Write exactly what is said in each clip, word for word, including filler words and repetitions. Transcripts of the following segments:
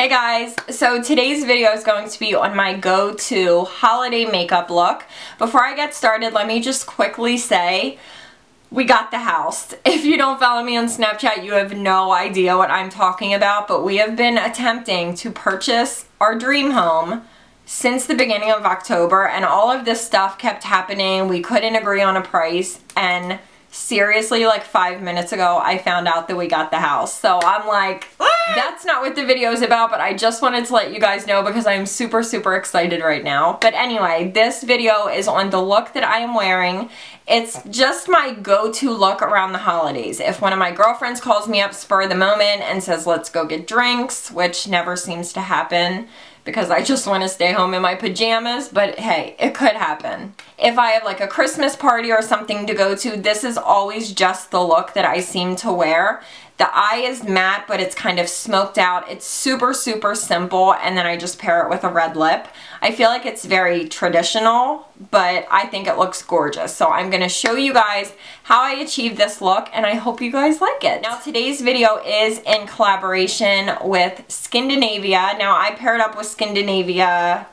Hey guys, so today's video is going to be on my go-to holiday makeup look. Before I get started, let me just quickly say, we got the house. If you don't follow me on Snapchat, you have no idea what I'm talking about, but we have been attempting to purchase our dream home since the beginning of October, and all of this stuff kept happening. We couldn't agree on a price, and seriously, like five minutes ago, I found out that we got the house. So I'm like, that's not what the video is about, but I just wanted to let you guys know because I'm super, super excited right now. But anyway, this video is on the look that I am wearing. It's just my go-to look around the holidays. If one of my girlfriends calls me up spur of the moment and says, let's go get drinks, which never seems to happen, because I just want to stay home in my pajamas, but hey, it could happen. If I have like a Christmas party or something to go to, this is always just the look that I seem to wear. The eye is matte, but it's kind of smoked out. It's super, super simple, and then I just pair it with a red lip. I feel like it's very traditional, but I think it looks gorgeous. So I'm going to show you guys how I achieved this look, and I hope you guys like it. Now, today's video is in collaboration with Skindinavia. Now, I paired up with Skindinavia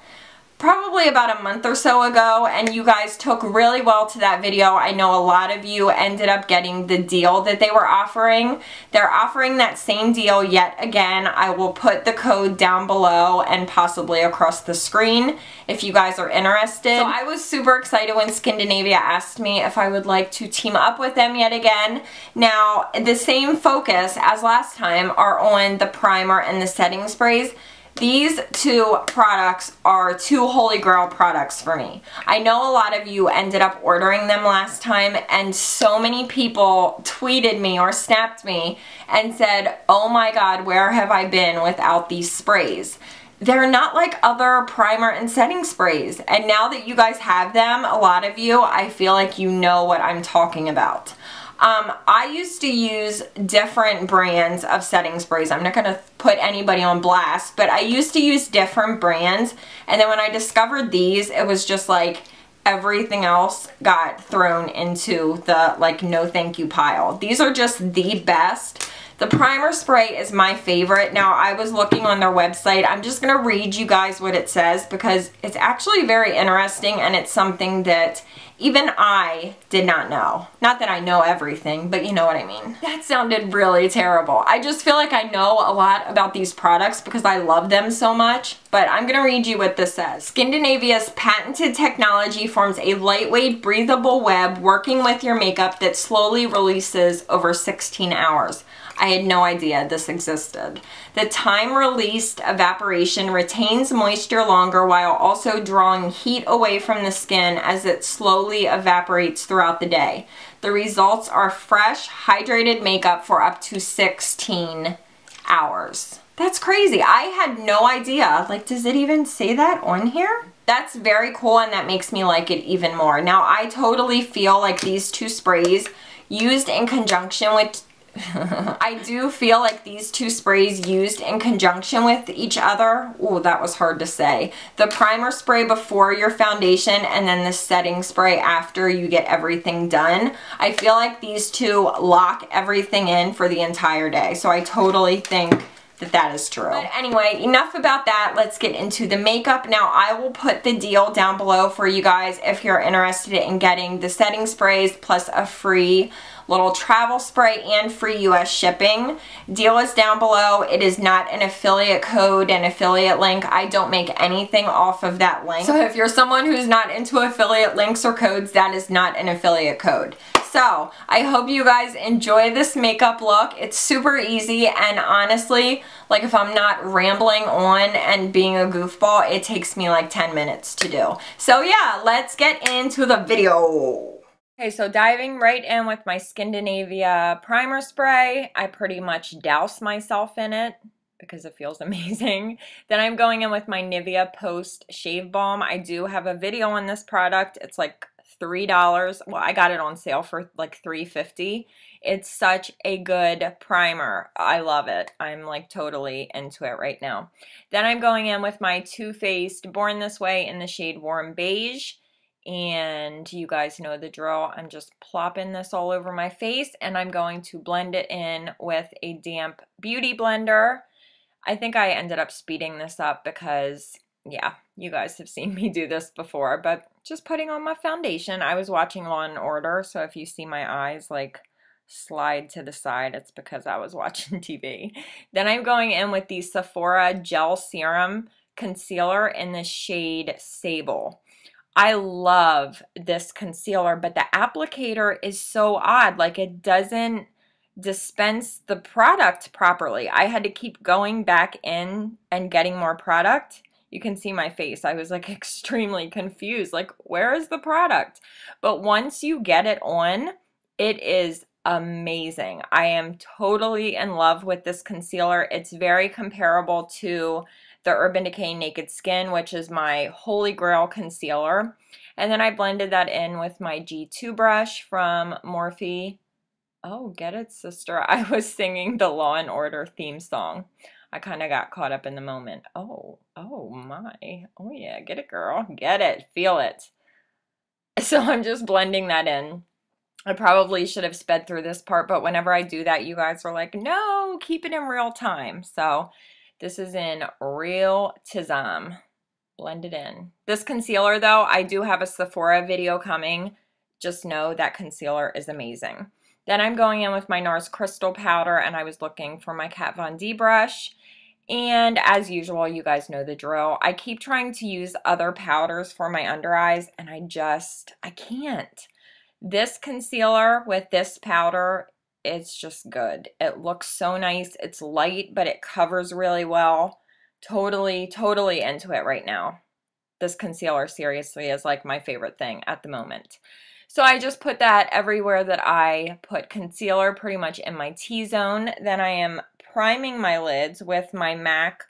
probably about a month or so ago, and you guys took really well to that video. I know a lot of you ended up getting the deal that they were offering. They're offering that same deal yet again. I will put the code down below and possibly across the screen if you guys are interested. So I was super excited when Skindinavia asked me if I would like to team up with them yet again. Now, the same focus as last time are on the primer and the setting sprays. These two products are two holy grail products for me. I know a lot of you ended up ordering them last time, and so many people tweeted me or snapped me and said, oh my god, where have I been without these sprays? They're not like other primer and setting sprays, and now that you guys have them, a lot of you, I feel like you know what I'm talking about. Um, I used to use different brands of setting sprays. I'm not going to put anybody on blast, but I used to use different brands, and then when I discovered these, it was just like everything else got thrown into the like no thank you pile. These are just the best. The primer spray is my favorite. Now, I was looking on their website. I'm just going to read you guys what it says because it's actually very interesting, and it's something that even I did not know. Not that I know everything, but you know what I mean. That sounded really terrible. I just feel like I know a lot about these products because I love them so much, but I'm gonna read you what this says. Skindinavia's patented technology forms a lightweight, breathable web working with your makeup that slowly releases over sixteen hours. I had no idea this existed. The time-released evaporation retains moisture longer while also drawing heat away from the skin as it slowly evaporates throughout the day. The results are fresh, hydrated makeup for up to sixteen hours. That's crazy. I had no idea. Like, does it even say that on here? That's very cool, and that makes me like it even more. Now, I totally feel like these two sprays used in conjunction with I do feel like these two sprays used in conjunction with each other. Oh, that was hard to say. The primer spray before your foundation, and then the setting spray after you get everything done. I feel like these two lock everything in for the entire day. So I totally think that that is true. But anyway, enough about that. Let's get into the makeup. Now, I will put the deal down below for you guys if you're interested in getting the setting sprays plus a free little travel spray and free U S shipping. Deal is down below. It is not an affiliate code, an affiliate link. I don't make anything off of that link. So if you're someone who's not into affiliate links or codes, that is not an affiliate code. So I hope you guys enjoy this makeup look. It's super easy, and honestly, like if I'm not rambling on and being a goofball, it takes me like ten minutes to do. So yeah, let's get into the video. Okay, so diving right in with my Skindinavia primer spray, I pretty much douse myself in it because it feels amazing. Then I'm going in with my Nivea Post Shave Balm. I do have a video on this product. It's like three dollars. Well, I got it on sale for like three fifty. It's such a good primer. I love it. I'm like totally into it right now. Then I'm going in with my Too Faced Born This Way in the shade Warm Beige. And you guys know the drill. I'm just plopping this all over my face, and I'm going to blend it in with a damp beauty blender. I think I ended up speeding this up because, yeah, you guys have seen me do this before, but just putting on my foundation. I was watching Law and Order, so if you see my eyes like slide to the side, it's because I was watching T V. Then I'm going in with the Sephora Gel Serum Concealer in the shade Sable. I love this concealer, but the applicator is so odd. Like, it doesn't dispense the product properly. I had to keep going back in and getting more product. You can see my face. I was like extremely confused. Like, where is the product? But once you get it on, it is amazing. I am totally in love with this concealer. It's very comparable to the Urban Decay Naked Skin, which is my holy grail concealer. And then I blended that in with my G two brush from Morphe. Oh, get it, sister. I was singing the Law and Order theme song. I kind of got caught up in the moment. Oh, oh my. Oh yeah, get it, girl. Get it. Feel it. So I'm just blending that in. I probably should have sped through this part, but whenever I do that, you guys are like, no, keep it in real time. So this is in real time. Blend it in. This concealer, though, I do have a Sephora video coming. Just know that concealer is amazing. Then I'm going in with my NARS Crystal Powder, and I was looking for my Kat Von D brush. And as usual, you guys know the drill. I keep trying to use other powders for my under eyes, and I just, I can't. This concealer with this powder, it's just good. It looks so nice. It's light, but it covers really well. Totally, totally into it right now. This concealer seriously is like my favorite thing at the moment. So I just put that everywhere that I put concealer, pretty much in my T-zone. Then I am priming my lids with my MAC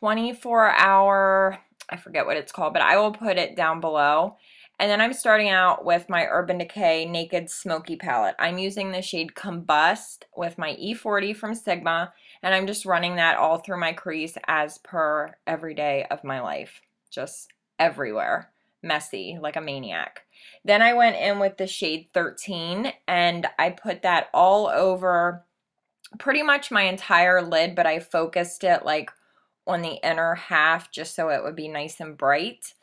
twenty-four hour, I forget what it's called, but I will put it down below. And then I'm starting out with my Urban Decay Naked Smoky palette. I'm using the shade Combust with my E forty from Sigma, and I'm just running that all through my crease as per every day of my life. Just everywhere. Messy, like a maniac. Then I went in with the shade thirteen, and I put that all over pretty much my entire lid, but I focused it like on the inner half just so it would be nice and bright.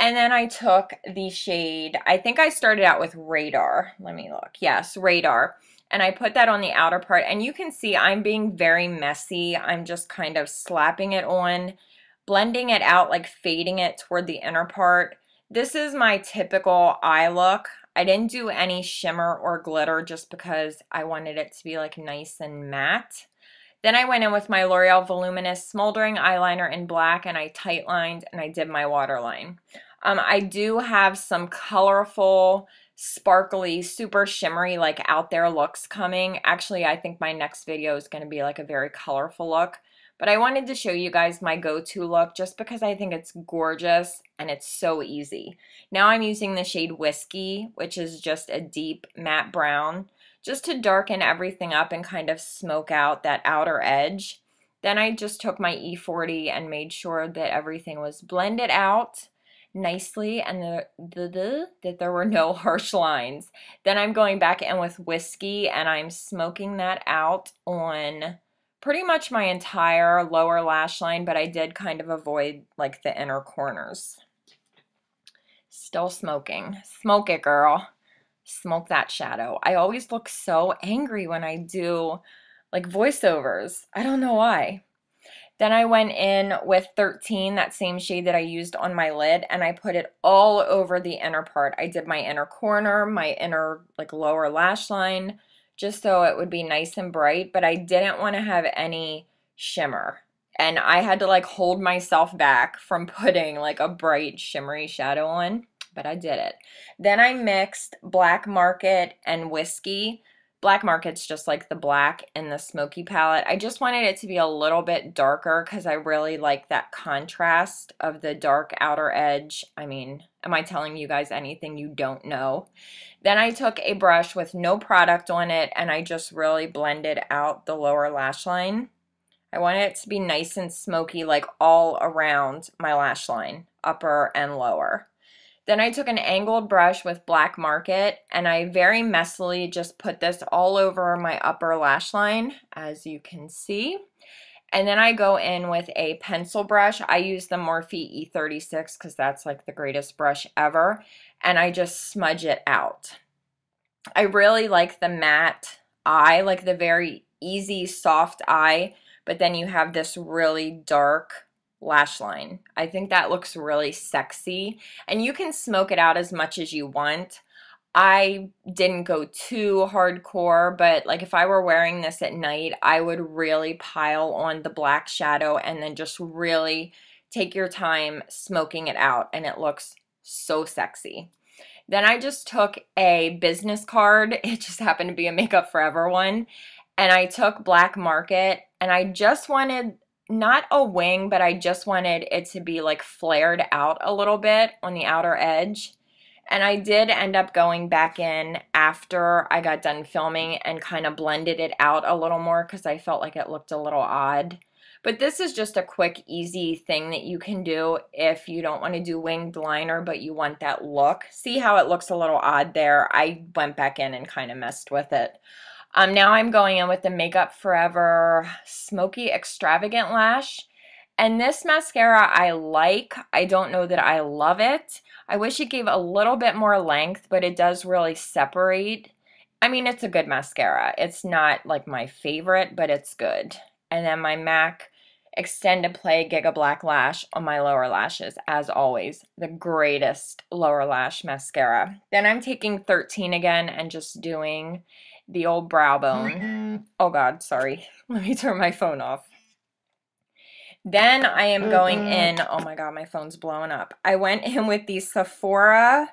And then I took the shade, I think I started out with Radar. Let me look. Yes, Radar. And I put that on the outer part. And you can see I'm being very messy. I'm just kind of slapping it on, blending it out, like fading it toward the inner part. This is my typical eye look. I didn't do any shimmer or glitter just because I wanted it to be like nice and matte. Then I went in with my L'Oreal Voluminous Smoldering eyeliner in black, and I tightlined and I did my waterline. Um, I do have some colorful, sparkly, super shimmery, like out there looks coming. Actually, I think my next video is going to be like a very colorful look. But I wanted to show you guys my go-to look just because I think it's gorgeous and it's so easy. Now I'm using the shade Whiskey, which is just a deep matte brown, just to darken everything up and kind of smoke out that outer edge. Then I just took my E forty and made sure that everything was blended out nicely and the, the, the, that there were no harsh lines. Then I'm going back in with Whiskey, and I'm smoking that out on pretty much my entire lower lash line, but I did kind of avoid like the inner corners. Still smoking. Smoke it, girl. Smoke that shadow. I always look so angry when I do like voiceovers. I don't know why. Then I went in with thirteen, that same shade that I used on my lid, and I put it all over the inner part. I did my inner corner, my inner like lower lash line, just so it would be nice and bright, but I didn't want to have any shimmer. And I had to like hold myself back from putting like a bright shimmery shadow on. But I did it. Then I mixed Black Market and Whiskey. Black Market's just like the black in the smoky palette. I just wanted it to be a little bit darker because I really like that contrast of the dark outer edge. I mean, am I telling you guys anything you don't know? Then I took a brush with no product on it, and I just really blended out the lower lash line. I wanted it to be nice and smoky like all around my lash line, upper and lower. Then I took an angled brush with Black Market, and I very messily just put this all over my upper lash line, as you can see. And then I go in with a pencil brush. I use the Morphe E thirty-six because that's like the greatest brush ever. And I just smudge it out. I really like the matte eye, like the very easy, soft eye. But then you have this really dark lash line. I think that looks really sexy. And you can smoke it out as much as you want. I didn't go too hardcore, but like if I were wearing this at night, I would really pile on the black shadow and then just really take your time smoking it out, and it looks so sexy. Then I just took a business card. It just happened to be a Makeup Forever one, and I took Black Market, and I just wanted not a wing, but I just wanted it to be like flared out a little bit on the outer edge. And I did end up going back in after I got done filming and kind of blended it out a little more because I felt like it looked a little odd. But this is just a quick, easy thing that you can do if you don't want to do winged liner, but you want that look. See how it looks a little odd there? I went back in and kind of messed with it. Um, now I'm going in with the Makeup Forever Smoky Extravagant Lash. And this mascara I like. I don't know that I love it. I wish it gave a little bit more length, but it does really separate. I mean, it's a good mascara. It's not like my favorite, but it's good. And then my MAC Extended Play Gigablack Lash on my lower lashes, as always. The greatest lower lash mascara. Then I'm taking thirteen again and just doing the old brow bone. Oh God, sorry. Let me turn my phone off. Then I am going in, oh my God, my phone's blowing up. I went in with the Sephora,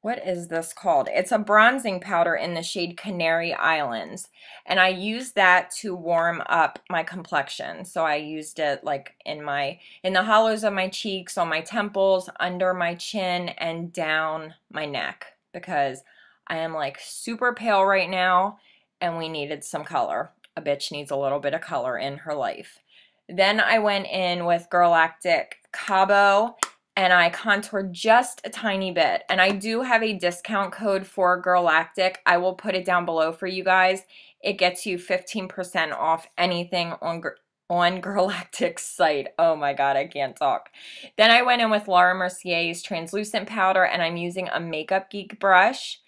what is this called? It's a bronzing powder in the shade Canary Islands. And I used that to warm up my complexion. So I used it like in my, in the hollows of my cheeks, on my temples, under my chin, and down my neck. Because I am like super pale right now and we needed some color. A bitch needs a little bit of color in her life. Then I went in with Girlactik Cabo, and I contoured just a tiny bit. And I do have a discount code for Girlactik. I will put it down below for you guys. It gets you fifteen percent off anything on, on Girlactik's site. Oh my God, I can't talk. Then I went in with Laura Mercier's translucent powder, and I'm using a Makeup Geek brush.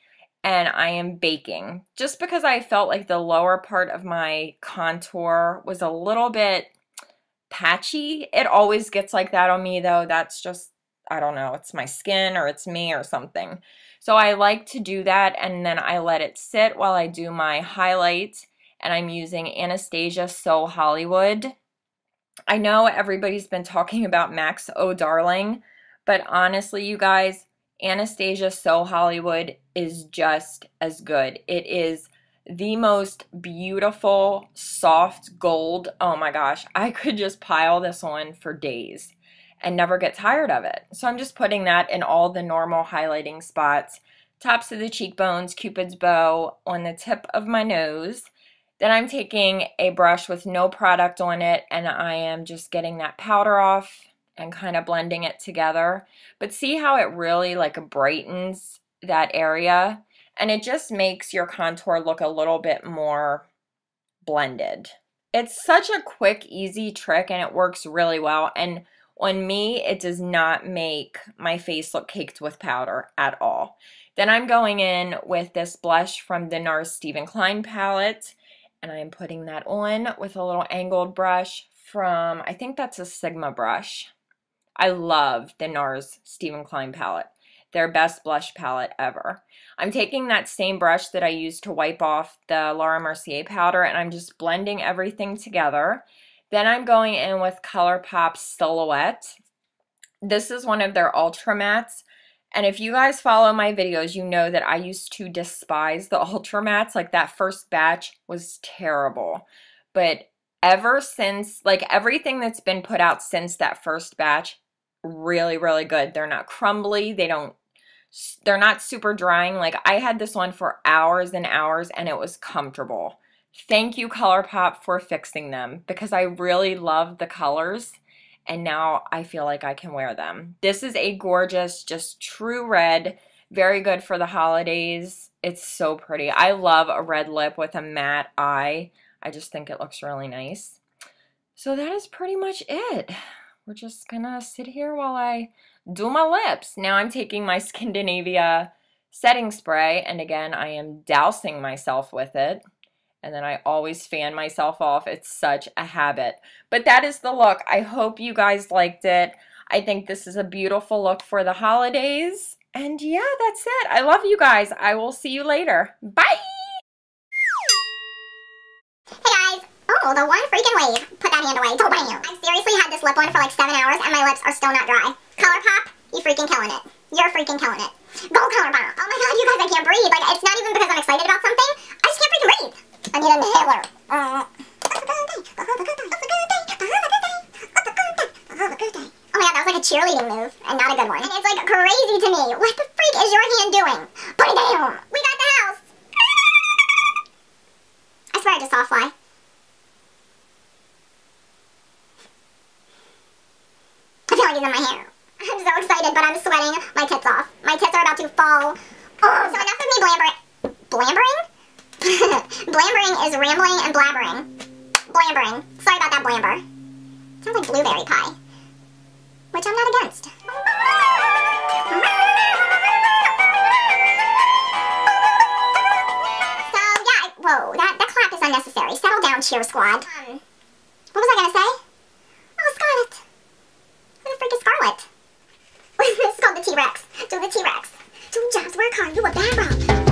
And I am baking. Just because I felt like the lower part of my contour was a little bit patchy. It always gets like that on me though. That's just, I don't know, it's my skin or it's me or something. So I like to do that, and then I let it sit while I do my highlights. And I'm using Anastasia So Hollywood. I know everybody's been talking about Mac O Darling, but honestly you guys, Anastasia So Hollywood is just as good. It is the most beautiful soft gold. Oh my gosh, I could just pile this on for days and never get tired of it. So I'm just putting that in all the normal highlighting spots, tops of the cheekbones, Cupid's bow, on the tip of my nose. Then I'm taking a brush with no product on it, and I am just getting that powder off and kind of blending it together. But see how it really like brightens that area? And it just makes your contour look a little bit more blended. It's such a quick, easy trick, and it works really well. And on me, it does not make my face look caked with powder at all. Then I'm going in with this blush from the NARS Steven Klein palette, and I'm putting that on with a little angled brush from, I think that's a Sigma brush. I love the NARS Steven Klein palette. Their best blush palette ever. I'm taking that same brush that I used to wipe off the Laura Mercier powder, and I'm just blending everything together. Then I'm going in with ColourPop Silhouette. This is one of their Ultra Mattes. And if you guys follow my videos, you know that I used to despise the Ultra Mattes. Like that first batch was terrible. But ever since, like everything that's been put out since that first batch, really, really good. They're not crumbly. They don't, they're not super drying. Like I had this on for hours and hours, and it was comfortable. Thank you, ColourPop, for fixing them, because I really love the colors, and now I feel like I can wear them. This is a gorgeous, just true red, very good for the holidays. It's so pretty. I love a red lip with a matte eye. I just think it looks really nice. So that is pretty much it. We're just gonna sit here while I do my lips. Now I'm taking my Skindinavia setting spray, and again, I am dousing myself with it. And then I always fan myself off. It's such a habit. But that is the look. I hope you guys liked it. I think this is a beautiful look for the holidays. And yeah, that's it. I love you guys. I will see you later. Bye! Hey guys. Oh, the one freaking wave. Put that hand away. Oh, bam. I seriously had this lip on for like seven hours and my lips are still not dry. ColourPop, you freaking killing it. You're freaking killing it. Go ColourPop. Oh my god, you guys, I can't breathe. Like, it's not even because I'm excited about something. I just can't freaking breathe. I need an inhaler. Uh, oh my god, that was like a cheerleading move and not a good one. And it's like crazy to me. What the freak is your hand doing? Put it down. We got the house. I swear I just saw a fly. I feel like he's in my hair. I'm so excited, but I'm sweating my tits off. My tits are about to fall. Oh, so enough of me blabbering. Blabbering? Blabbering is rambling and blabbering. Blabbering. Sorry about that blabber. Sounds like blueberry pie. Which I'm not against. So, yeah. I, whoa, that, that clap is unnecessary. Settle down, cheer squad. Um, what was I going to say? Oh, Scarlet. Who the freak is Scarlet? This is called the T-Rex. Do the T-Rex. Do jobs, work hard, you a bad rock.